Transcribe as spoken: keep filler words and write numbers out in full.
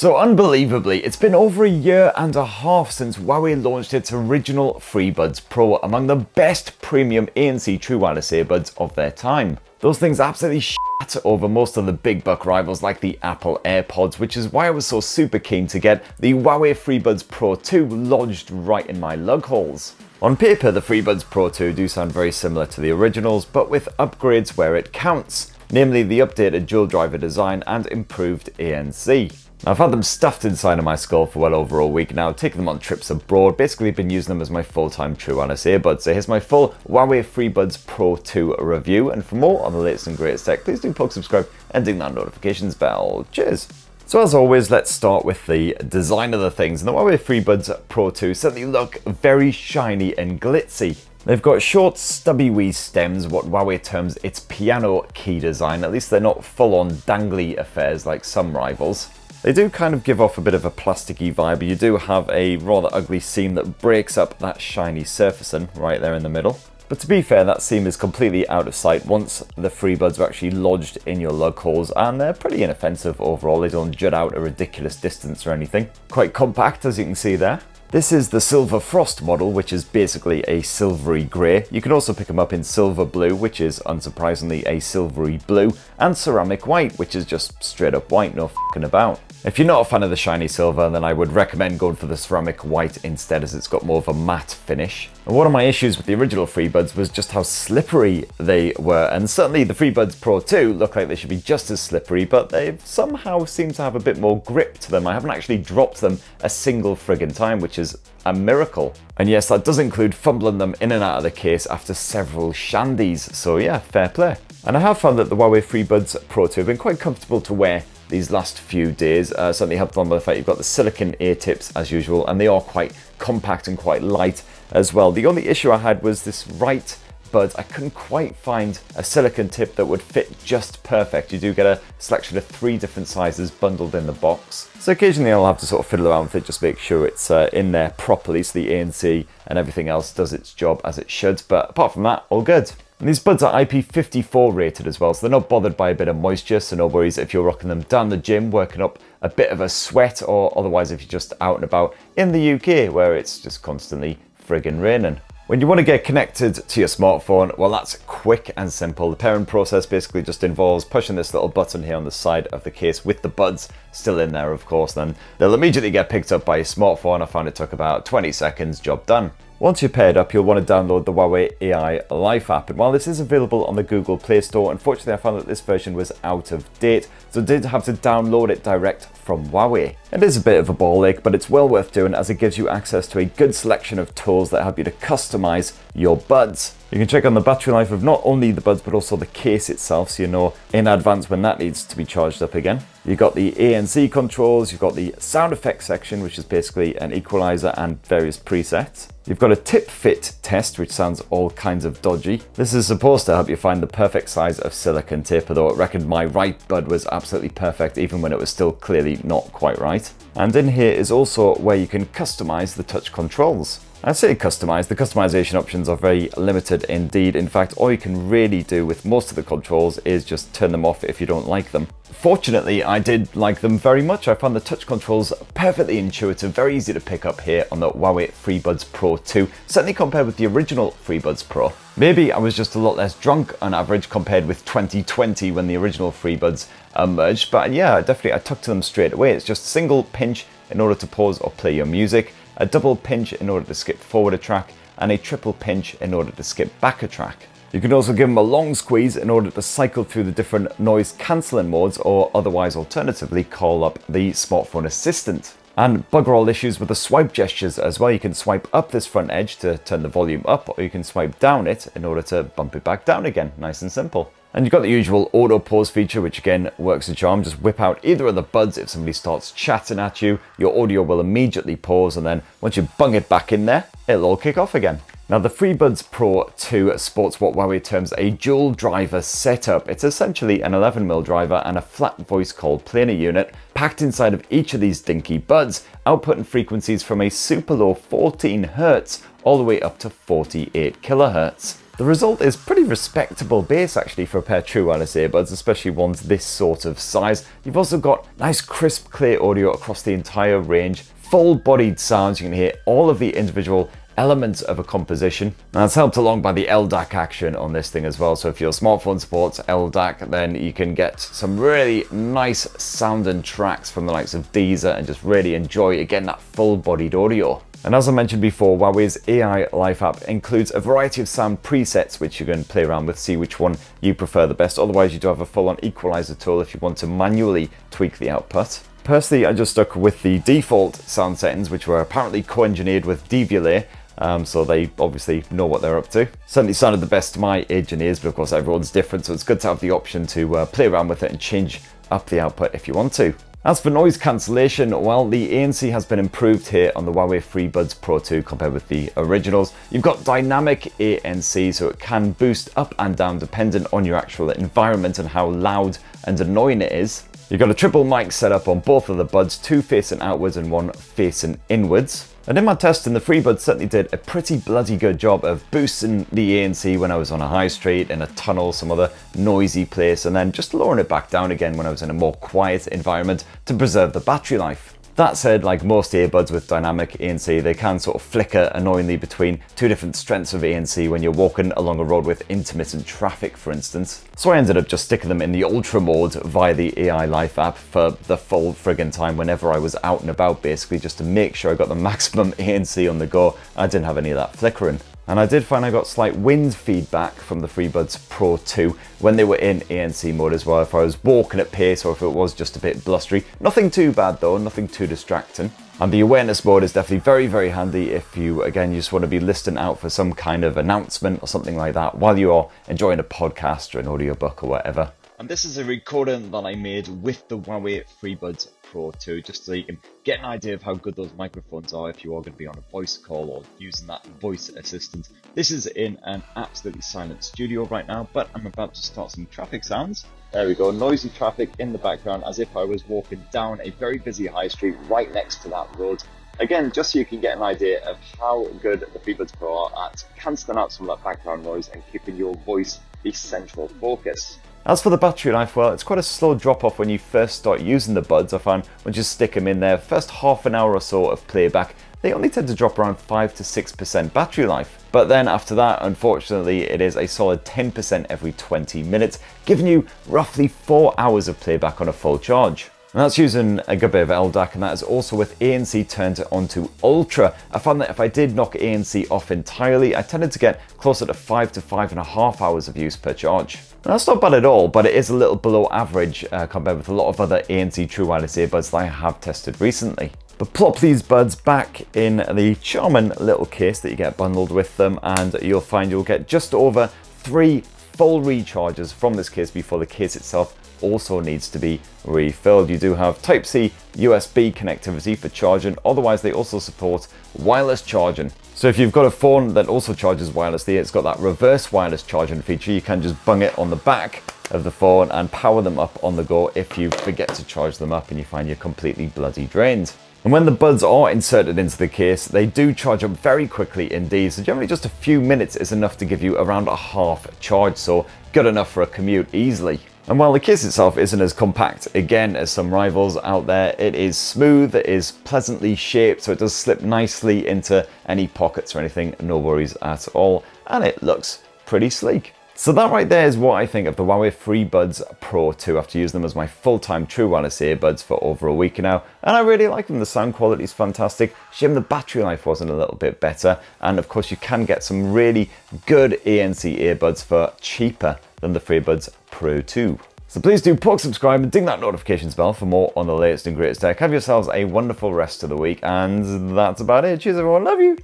So unbelievably, it's been over a year and a half since Huawei launched its original FreeBuds Pro, among the best premium A N C true wireless earbuds of their time. Those things absolutely shatter over most of the big buck rivals like the Apple AirPods, which is why I was so super keen to get the Huawei FreeBuds Pro two lodged right in my lug holes. On paper, the FreeBuds Pro two do sound very similar to the originals, but with upgrades where it counts, namely the updated dual driver design and improved A N C. Now, I've had them stuffed inside of my skull for well over a week now, taking them on trips abroad, basically been using them as my full-time true wireless earbuds. So here's my full Huawei FreeBuds Pro two review, and for more on the latest and greatest tech, please do poke, subscribe, and ding that notifications bell. Cheers! So as always, let's start with the design of the things, and the Huawei FreeBuds Pro two certainly look very shiny and glitzy. They've got short, stubby wee stems, what Huawei terms its piano key design. At least they're not full-on dangly affairs like some rivals. They do kind of give off a bit of a plasticky vibe, but you do have a rather ugly seam that breaks up that shiny surfacing right there in the middle. But to be fair, that seam is completely out of sight once the FreeBuds are actually lodged in your lug holes, and they're pretty inoffensive overall. They don't jut out a ridiculous distance or anything. Quite compact, as you can see there. This is the Silver Frost model, which is basically a silvery grey. You can also pick them up in Silver Blue, which is unsurprisingly a silvery blue, and Ceramic White, which is just straight up white, no f***ing about. If you're not a fan of the shiny silver, then I would recommend going for the Ceramic White instead, as it's got more of a matte finish. And one of my issues with the original FreeBuds was just how slippery they were, and certainly the FreeBuds Pro two look like they should be just as slippery, but they somehow seem to have a bit more grip to them. I haven't actually dropped them a single friggin' time, which is a miracle. And yes, that does include fumbling them in and out of the case after several shandies, so yeah, fair play. And I have found that the Huawei FreeBuds Pro two have been quite comfortable to wear these last few days. Uh, certainly helped on by the fact you've got the silicone ear tips as usual, and they are quite compact and quite light as well. The only issue I had was this right bud. I couldn't quite find a silicone tip that would fit just perfect. You do get a selection of three different sizes bundled in the box. So occasionally I'll have to sort of fiddle around with it, just make sure it's uh, in there properly so the A N C and everything else does its job as it should. But apart from that, all good. And these buds are I P five four rated as well, so they're not bothered by a bit of moisture, so no worries if you're rocking them down the gym, working up a bit of a sweat, or otherwise if you're just out and about in the U K, where it's just constantly friggin' raining. When you want to get connected to your smartphone, well, that's quick and simple. The pairing process basically just involves pushing this little button here on the side of the case with the buds still in there, of course, then they'll immediately get picked up by your smartphone. I found it took about twenty seconds, job done. Once you're paired up, you'll want to download the Huawei A I Life app. And while this is available on the Google Play Store, unfortunately I found that this version was out of date, so I did have to download it direct from Huawei. It is a bit of a ball ache, but it's well worth doing as it gives you access to a good selection of tools that help you to customize your buds. You can check on the battery life of not only the buds, but also the case itself, so you know in advance when that needs to be charged up again. You've got the A N C controls, you've got the sound effects section, which is basically an equalizer and various presets. You've got a tip fit test, which sounds all kinds of dodgy. This is supposed to help you find the perfect size of silicone tip, although I reckoned my right bud was absolutely perfect, even when it was still clearly not quite right. And in here is also where you can customize the touch controls. I say customize, the customization options are very limited indeed. In fact, all you can really do with most of the controls is just turn them off if you don't like them. Fortunately, I did like them very much. I found the touch controls perfectly intuitive, very easy to pick up here on the Huawei FreeBuds Pro two, certainly compared with the original FreeBuds Pro. Maybe I was just a lot less drunk on average compared with twenty twenty when the original FreeBuds emerged, but yeah, definitely I took to them straight away. It's just a single pinch in order to pause or play your music, a double pinch in order to skip forward a track, and a triple pinch in order to skip back a track. You can also give them a long squeeze in order to cycle through the different noise cancelling modes, or otherwise alternatively call up the smartphone assistant. And bugger all issues with the swipe gestures as well. You can swipe up this front edge to turn the volume up, or you can swipe down it in order to bump it back down again, nice and simple. And you've got the usual auto pause feature, which again works a charm. Just whip out either of the buds if somebody starts chatting at you, your audio will immediately pause, and then once you bung it back in there, it'll all kick off again. Now the FreeBuds Pro two sports what Huawei terms a dual driver setup. It's essentially an eleven millimeter driver and a flat voice called planar unit packed inside of each of these dinky buds, outputting frequencies from a super low fourteen hertz all the way up to forty-eight kilohertz. The result is pretty respectable bass actually for a pair of true wireless earbuds, especially ones this sort of size. You've also got nice crisp clear audio across the entire range, full-bodied sounds. You can hear all of the individual elements of a composition. Now it's helped along by the L D A C action on this thing as well. So if your smartphone supports L D A C, then you can get some really nice sound and tracks from the likes of Deezer and just really enjoy, again, that full-bodied audio. And as I mentioned before, Huawei's A I Life app includes a variety of sound presets which you can play around with, see which one you prefer the best. Otherwise, you do have a full-on equalizer tool if you want to manually tweak the output. Personally, I just stuck with the default sound settings, which were apparently co-engineered with Devialet, um, so they obviously know what they're up to. Certainly sounded the best to my ears and ears, but of course everyone's different, so it's good to have the option to uh, play around with it and change up the output if you want to. As for noise cancellation, well, the A N C has been improved here on the Huawei FreeBuds Pro two compared with the originals. You've got dynamic A N C, so it can boost up and down dependent on your actual environment and how loud and annoying it is. You've got a triple mic setup on both of the buds, two facing outwards and one facing inwards. And in my testing, the FreeBuds certainly did a pretty bloody good job of boosting the A N C when I was on a high street, in a tunnel, some other noisy place, and then just lowering it back down again when I was in a more quiet environment to preserve the battery life. That said, like most earbuds with dynamic A N C, they can sort of flicker annoyingly between two different strengths of A N C when you're walking along a road with intermittent traffic, for instance. So I ended up just sticking them in the ultra mode via the A I Life app for the full friggin' time whenever I was out and about, basically, just to make sure I got the maximum A N C on the go. I didn't have any of that flickering. And I did find I got slight wind feedback from the FreeBuds Pro two when they were in A N C mode as well, if I was walking at pace or if it was just a bit blustery. Nothing too bad though, nothing too distracting. And the awareness mode is definitely very, very handy if you, again, you just want to be listening out for some kind of announcement or something like that while you are enjoying a podcast or an audiobook or whatever. And this is a recording that I made with the Huawei FreeBuds Pro two, just so you can get an idea of how good those microphones are if you are going to be on a voice call or using that voice assistant. This is in an absolutely silent studio right now, but I'm about to start some traffic sounds. There we go, noisy traffic in the background as if I was walking down a very busy high street right next to that road. Again, just so you can get an idea of how good the FreeBuds Pro are at cancelling out some of that background noise and keeping your voice the central focus. As for the battery life, well, it's quite a slow drop off when you first start using the buds. I found when you stick them in there, first half an hour or so of playback, they only tend to drop around five to six percent battery life. But then after that, unfortunately, it is a solid ten percent every twenty minutes, giving you roughly four hours of playback on a full charge. And that's using a good bit of L D A C, and that is also with A N C turned onto Ultra. I found that if I did knock A N C off entirely, I tended to get closer to five to five and a half hours of use per charge. And that's not bad at all, but it is a little below average uh, compared with a lot of other A N C true wireless earbuds that I have tested recently. But plop these buds back in the charming little case that you get bundled with them, and you'll find you'll get just over three full recharges from this case before the case itself also needs to be refilled. You do have Type C U S B connectivity for charging, otherwise they also support wireless charging. So if you've got a phone that also charges wirelessly, it's got that reverse wireless charging feature. You can just bung it on the back of the phone and power them up on the go if you forget to charge them up and you find you're completely bloody drained. And when the buds are inserted into the case, they do charge up very quickly indeed. So generally just a few minutes is enough to give you around a half charge, so good enough for a commute easily. And while the case itself isn't as compact, again, as some rivals out there, it is smooth, it is pleasantly shaped, so it does slip nicely into any pockets or anything, no worries at all, and it looks pretty sleek. So that right there is what I think of the Huawei FreeBuds Pro two after using them as my full-time true wireless earbuds for over a week now, and I really like them. The sound quality is fantastic. Shame the battery life wasn't a little bit better, and of course you can get some really good A N C earbuds for cheaper than the FreeBuds Pro two. So please do poke, subscribe, and ding that notifications bell for more on the latest and greatest tech. Have yourselves a wonderful rest of the week, and that's about it. Cheers everyone, love you!